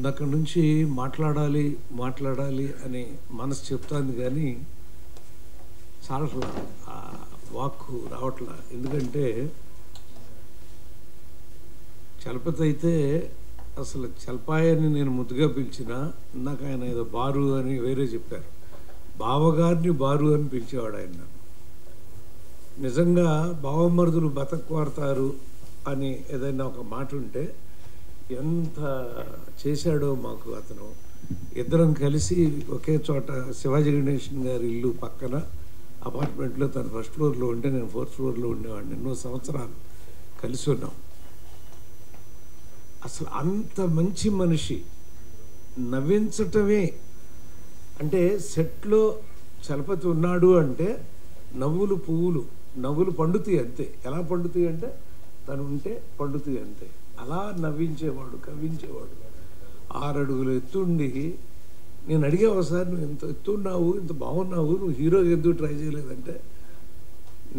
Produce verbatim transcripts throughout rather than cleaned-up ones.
ఇందాక నుంచి మాట్లాడాలి మాట్లాడాలి అని మనసు చెప్తాను కానీ చాలట్లా, ఆ వాక్కు రావట్లా. ఎందుకంటే చలపతి అయితే అసలు చల్పాయని నేను ముద్దుగా పిలిచినా ఇందాక ఆయన ఏదో బారు అని వేరే చెప్పారు. బావగారిని బారు అని పిలిచేవాడు ఆయన నన్ను. నిజంగా బావమరుదులు బతకవారుతారు అని ఏదైనా ఒక మాట ఉంటే ఎంత చేశాడో మాకు అతను. ఇద్దరం కలిసి ఒకే చోట శివాజీ గణేషన్ గారి ఇల్లు పక్కన అపార్ట్మెంట్లో తను ఫస్ట్ ఫ్లోర్లో ఉంటే నేను ఫోర్త్ ఫ్లోర్లో ఉండేవాడిని. ఎన్నో సంవత్సరాలు కలిసి ఉన్నాం. అసలు అంత మంచి మనిషి. నవ్వించటమే అంటే సెట్లో చలపతి ఉన్నాడు అంటే నవ్వులు పువ్వులు నవ్వులు పండుతాయి అంతే. ఎలా పండుతాయి అంటే తను ఉంటే పండుతాయి అంతే. అలా నవ్వించేవాడు, కవ్వించేవాడు. ఆరడుగులు ఎత్తుండి నేను అడిగే ఒకసారి, నువ్వు ఇంత ఎత్తున్నావు, ఇంత బాగున్నావు, నువ్వు హీరో ఎద్దు ట్రై చేయలేదంటే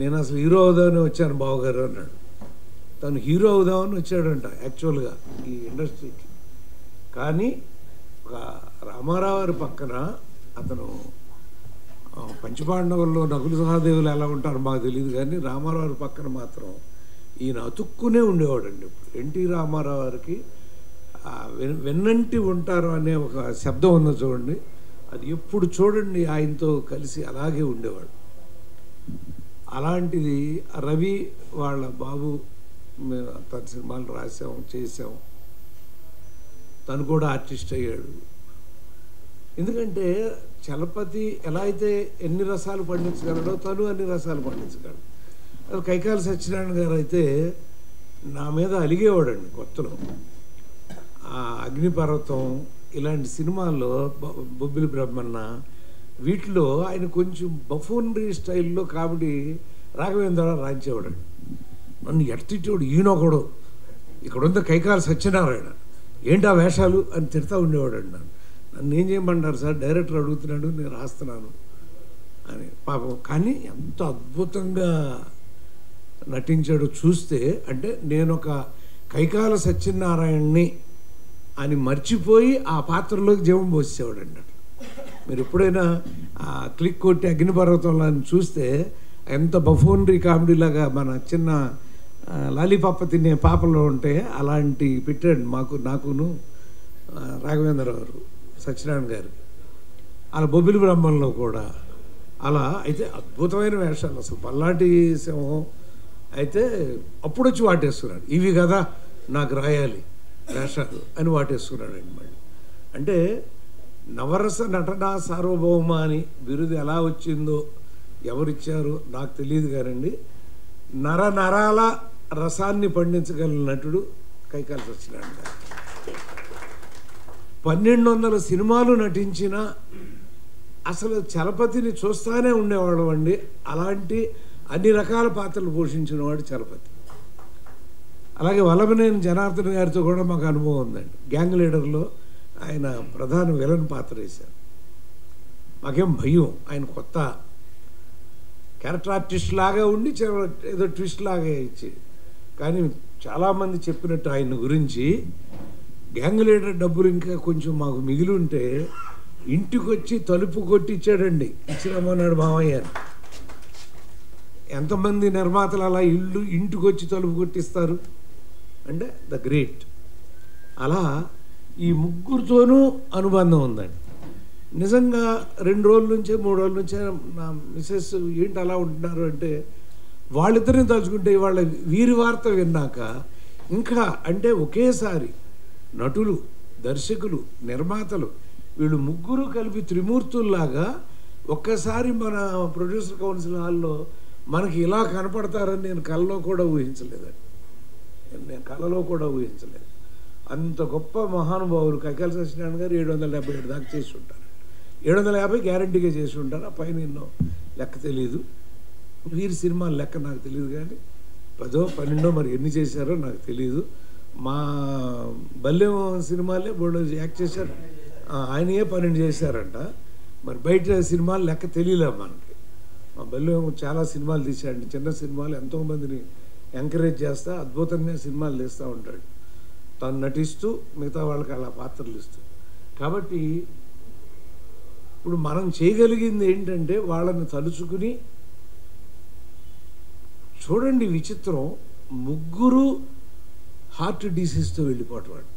నేను అసలు హీరో అవుదామని వచ్చాను బావగారు అన్నాడు. తను హీరో అవుదామని వచ్చాడంట యాక్చువల్గా ఈ ఇండస్ట్రీకి. కానీ ఒక రామారావు పక్కన అతను పంచపాండవుల్లో నకుల సహదేవులు ఎలా ఉంటారో మాకు తెలియదు కానీ రామారావు పక్కన మాత్రం ఈయన అతుక్కునే ఉండేవాడండి. ఇప్పుడు ఎన్టీ రామారావు గారికి వెన్నంటి ఉంటారు అనే ఒక శబ్దం ఉన్నది చూడండి, అది ఎప్పుడు చూడండి ఆయనతో కలిసి అలాగే ఉండేవాడు. అలాంటిది రవి వాళ్ళ బాబు, మేము తన సినిమాలు రాసాం చేసాం, తను కూడా ఆర్టిస్ట్ అయ్యాడు. ఎందుకంటే చలపతి ఎలా అయితే ఎన్ని రసాలు పండించగలడో తను అన్ని రసాలు పండించగలడు. అది కైకాలి సత్యనారాయణ గారు అయితే నా మీద అలిగేవాడండి కొత్తలో. ఆ అగ్నిపర్వతం ఇలాంటి సినిమాల్లో, బొబ్బిలి బ్రహ్మన్న వీటిలో ఆయన కొంచెం బఫూనరీ స్టైల్లో కామెడీ రాఘవేంద్ర రాయించేవాడండి. నన్ను ఎడతిట్టేవాడు, ఈయనొకడు ఇక్కడుంద కైకాలి సత్యనారాయణ ఏంటా వేషాలు అని తిడతా ఉండేవాడండి. నన్ను నన్ను ఏం చేయమంటారు సార్, డైరెక్టర్ అడుగుతున్నాడు నేను రాస్తున్నాను అని పాపం. కానీ ఎంత అద్భుతంగా నటించాడో చూస్తే, అంటే నేను ఒక కైకాల సత్యనారాయణని అని మర్చిపోయి ఆ పాత్రలోకి జీవం పోసేవాడండి. అట్లా మీరు ఎప్పుడైనా ఆ క్లిక్ కొట్టి అగ్నిపర్వతంలో అని చూస్తే ఎంత బఫూనరీ కామెడీలాగా మన చిన్న లాలీపాప తినే పాపలో ఉంటే అలాంటి పెట్టాడు మాకు, నాకును రాఘవేంద్ర గారు సత్యనారాయణ గారు. అలా బొబ్బిలి బ్రహ్మంలో కూడా అలా అయితే అద్భుతమైన వేషాలు. అసలు పల్లాటి సింహం అయితే అప్పుడు వచ్చి వాటేస్తున్నాడు, ఇవి కదా నాకు రాయాలి వేషాలు అని వాటేస్తున్నాడు అనమాట. అంటే నవరస నటనా సార్వభౌమ అని బిరుదు ఎలా వచ్చిందో ఎవరిచ్చారో నాకు తెలియదు కానండి, నర నరాల రసాన్ని పండించగల నటుడు కైకాలి సత్యనారాయణ గారు. పన్నెండు వందల సినిమాలు నటించిన అసలు చలపతిని చూస్తానే ఉండేవాళ్ళం అండి. అలాంటి అన్ని రకాల పాత్రలు పోషించిన వాడు చలపతి. అలాగే వల్లభనేని జనార్దన్ గారితో కూడా మాకు అనుభవం ఉందండి. గ్యాంగ్ లీడర్లో ఆయన ప్రధాన విలన్ పాత్ర వేశారు. మాకేం భయం, ఆయన కొత్త క్యారెక్టర్ ఆర్టిస్ట్ లాగా ఉండి ఏదో ట్విస్ట్ లాగా ఇచ్చి. కానీ చాలామంది చెప్పినట్టు ఆయన గురించి, గ్యాంగ్ లీడర్ డబ్బులు ఇంకా కొంచెం మాకు మిగిలి ఉంటే ఇంటికి వచ్చి తలుపు కొట్టి ఇచ్చాడండి. ఇచ్చినామన్నాడు మామయ్య. ఎంతమంది నిర్మాతలు అలా ఇల్లు ఇంటికి వచ్చి తలుపు కొట్టిస్తారు అంటే ద గ్రేట్. అలా ఈ ముగ్గురితోనూ అనుబంధం ఉందండి. నిజంగా రెండు రోజుల నుంచే మూడు రోజుల నుంచే నా మిసెస్ ఏంటి అలా ఉంటున్నారు అంటే, వాళ్ళిద్దరిని తలుచుకుంటే వాళ్ళ వీరి వార్త విన్నాక ఇంకా, అంటే ఒకేసారి నటులు, దర్శకులు, నిర్మాతలు వీళ్ళు ముగ్గురు కలిపి త్రిమూర్తుల్లాగా ఒక్కసారి మన ప్రొడ్యూసర్ కౌన్సిల్ హాల్లో మనకి ఇలా కనపడతారని నేను కళలో కూడా ఊహించలేదండి. నేను కళలో కూడా ఊహించలేదు. అంత గొప్ప మహానుభావులు కైకాలి సత్యనారాయణ గారు ఏడు వందల డెబ్బై ఏడు దాకా చేసి ఉంటారు, ఏడు వందల యాభై గ్యారంటీగా చేసి ఉంటారు. ఆ పైన ఎన్నో లెక్క తెలియదు, వీరి సినిమాల లెక్క నాకు తెలియదు కానీ పదో పన్నెండో మరి ఎన్ని చేశారో నాకు తెలియదు. మా బల్యం సినిమాలే బోర్డు యాక్ట్ చేశారు, ఆయనయే పన్నెండు చేశారంట. మరి బయట సినిమాలు లెక్క తెలియలే మనకి. మా బల్యం చాలా సినిమాలు తీశాడు, చిన్న సినిమాలు ఎంతోమందిని ఎంకరేజ్ చేస్తా అద్భుతంగా సినిమాలు తీస్తూ ఉంటాడు. తను నటిస్తూ మిగతా వాళ్ళకి అలా పాత్రలు ఇస్తుంది. కాబట్టి ఇప్పుడు మనం చేయగలిగింది ఏంటంటే వాళ్ళని తలుచుకుని, చూడండి విచిత్రం, ముగ్గురు హార్ట్ డిసీజ్తో వెళ్ళిపోవటం. వాడు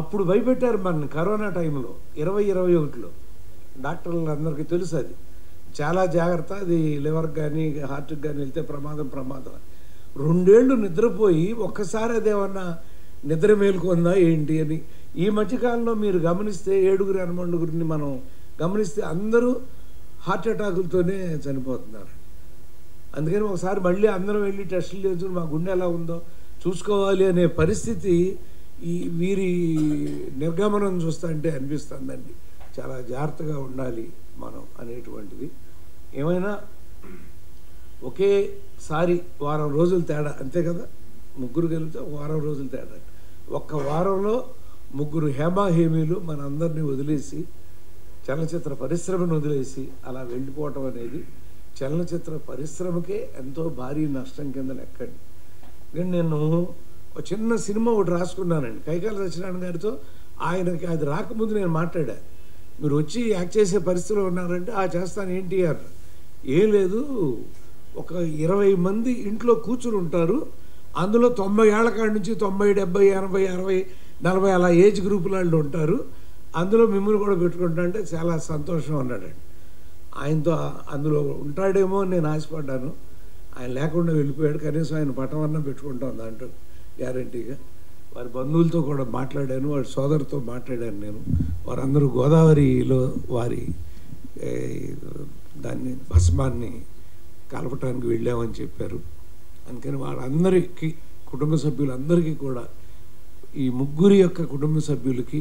అప్పుడు భయపెట్టారు మన కరోనా టైంలో ఇరవై ఇరవై ఒకటిలో డాక్టర్లు అందరికీ తెలుసు అది చాలా జాగ్రత్త, అది లివర్ కానీ హార్ట్కి కానీ వెళ్తే ప్రమాదం ప్రమాదం. రెండేళ్ళు నిద్రపోయి ఒక్కసారి అదేమన్నా నిద్ర మేలుకొందా ఏంటి అని ఈ మధ్యకాలంలో మీరు గమనిస్తే ఏడుగురు ఎనమండుగురిని మనం గమనిస్తే అందరూ హార్ట్ అటాకులతోనే చనిపోతున్నారు. అందుకని ఒకసారి మళ్ళీ అందరం వెళ్ళి టెస్టులు చేసి మా గుండె ఎలా ఉందో చూసుకోవాలి అనే పరిస్థితి ఈ వీరి నిర్గమనం చూస్తా అంటే అనిపిస్తుందండి. చాలా జాగ్రత్తగా ఉండాలి మనం అనేటువంటిది. ఏమైనా ఒకేసారి వారం రోజులు తేడా అంతే కదా, ముగ్గురు కలిపితే వారం రోజులు తేడా. ఒక్క వారంలో ముగ్గురు హేమాహేమీలు మన అందరినీ వదిలేసి, చలనచిత్ర పరిశ్రమను వదిలేసి అలా వెళ్ళిపోవటం అనేది చలనచిత్ర పరిశ్రమకే ఎంతో భారీ నష్టం కింద లెక్కండి. కానీ నేను ఒక చిన్న సినిమా ఒకటి రాసుకున్నానండి కైకాల సత్యనారాయణ గారితో. ఆయనకి అది రాకముందు నేను మాట్లాడా, మీరు వచ్చి యాక్ట్ చేసే పరిస్థితిలో ఉన్నారంటే ఆ చేస్తాను ఏంటి అన్నారు. ఏం లేదు, ఒక ఇరవై మంది ఇంట్లో కూర్చుని ఉంటారు, అందులో తొంభై ఏళ్ళ కాడి నుంచి తొంభై డెబ్బై ఎనభై అరవై నలభై అలా ఏజ్ గ్రూపుల వాళ్ళు ఉంటారు, అందులో మిమ్మల్ని కూడా పెట్టుకుంటా అంటే చాలా సంతోషం అన్నాడండి. ఆయనతో అందులో ఉంటాడేమో అని నేను ఆశపడ్డాను, ఆయన లేకుండా వెళ్ళిపోయాడు. కనీసం ఆయన పటమన్న పెట్టుకుంటాం దాంట్లో గ్యారంటీగా. వారి బంధువులతో కూడా మాట్లాడాను, వారి సోదరుతో మాట్లాడాను నేను. వారందరూ గోదావరిలో వారి దాన్ని భస్మాన్ని కలపటానికి వెళ్ళామని చెప్పారు. అందుకని వాళ్ళందరికీ కుటుంబ సభ్యులందరికీ కూడా, ఈ ముగ్గురి యొక్క కుటుంబ సభ్యులకి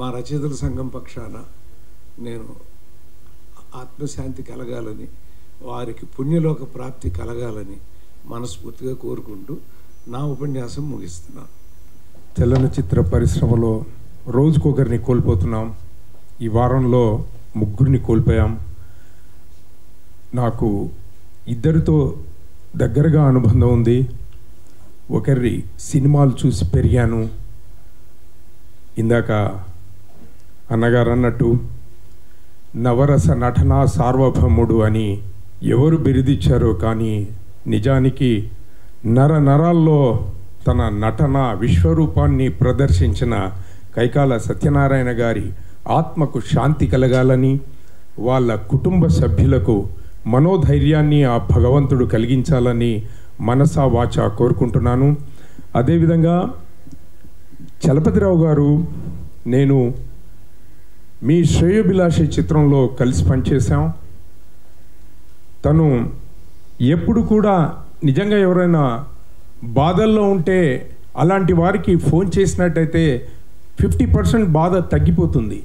మా రచయితల సంఘం పక్షాన నేను ఆత్మశాంతి కలగాలని, వారికి పుణ్యలోక ప్రాప్తి కలగాలని మనస్ఫూర్తిగా కోరుకుంటూ నా ఉపన్యాసం ముగిస్తున్నాను. చలన చిత్ర పరిశ్రమలో రోజుకొకరిని కోల్పోతున్నాం. ఈ వారంలో ముగ్గురిని కోల్పోయాం. నాకు ఇద్దరితో దగ్గరగా అనుబంధం ఉంది. ఒకరి సినిమాలు చూసి పెరిగాను. ఇందాక అన్నగారు అన్నట్టు నవరస నటనా సార్వభౌముడు అని ఎవరు బిరుదిచ్చారో, కానీ నిజానికి నర నరాల్లో తన నటన విశ్వరూపాన్ని ప్రదర్శించిన కైకాల సత్యనారాయణ గారి ఆత్మకు శాంతి కలగాలని, వాళ్ళ కుటుంబ సభ్యులకు మనోధైర్యాన్ని ఆ భగవంతుడు కలిగించాలని మనసా వాచా కోరుకుంటున్నాను. అదేవిధంగా చలపతిరావు గారు, నేను మీ శ్రేయోభిలాషి చిత్రంలో కలిసి పనిచేశాం. తను ఎప్పుడు కూడా నిజంగా ఎవరైనా బాధల్లో ఉంటే అలాంటి వారికి ఫోన్ చేసినట్టయితే ఫిఫ్టీ పర్సెంట్ బాధ తగ్గిపోతుంది.